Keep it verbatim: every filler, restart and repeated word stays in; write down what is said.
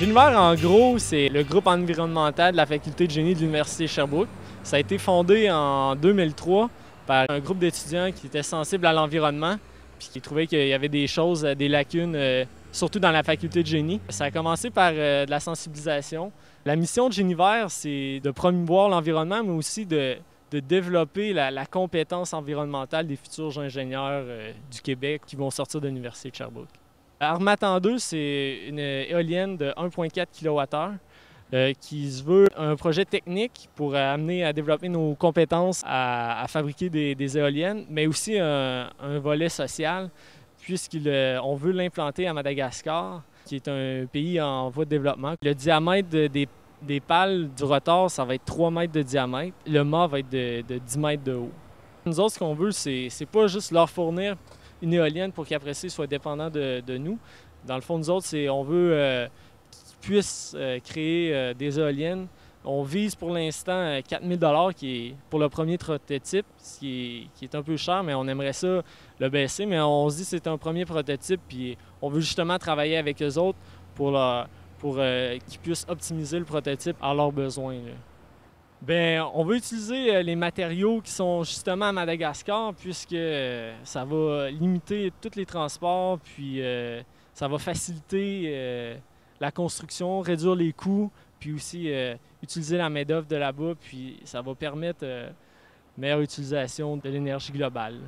Génie-Vert, en gros, c'est le groupe environnemental de la faculté de génie de l'Université Sherbrooke. Ça a été fondé en deux mille trois par un groupe d'étudiants qui étaient sensibles à l'environnement puis qui trouvaient qu'il y avait des choses, des lacunes, euh, surtout dans la faculté de génie. Ça a commencé par euh, de la sensibilisation. La mission de Génie-Vert, c'est de promouvoir l'environnement, mais aussi de, de développer la, la compétence environnementale des futurs ingénieurs euh, du Québec qui vont sortir de l'Université de Sherbrooke. Harmattan deux, c'est une éolienne de un virgule quatre kilowattheure euh, qui se veut un projet technique pour amener à développer nos compétences à, à fabriquer des, des éoliennes, mais aussi un, un volet social, puisqu'on veut l'implanter à Madagascar, qui est un pays en voie de développement. Le diamètre de, des, des pales du rotor, ça va être trois mètres de diamètre. Le mât va être de, de dix mètres de haut. Nous autres, ce qu'on veut, c'est pas juste leur fournir une éolienne pour qu'après ça, soit dépendant de, de nous. Dans le fond, nous autres, c'est on veut euh, qu'ils puissent euh, créer euh, des éoliennes. On vise pour l'instant quatre mille dollars qui est pour le premier prototype, ce qui est, qui est un peu cher, mais on aimerait ça le baisser. Mais on se dit que c'est un premier prototype, puis on veut justement travailler avec eux autres pour, leur, pour euh, qu'ils puissent optimiser le prototype à leurs besoins. Là. Bien, on veut utiliser les matériaux qui sont justement à Madagascar puisque ça va limiter tous les transports, puis euh, ça va faciliter euh, la construction, réduire les coûts, puis aussi euh, utiliser la main-d'œuvre de là-bas, puis ça va permettre euh, une meilleure utilisation de l'énergie globale.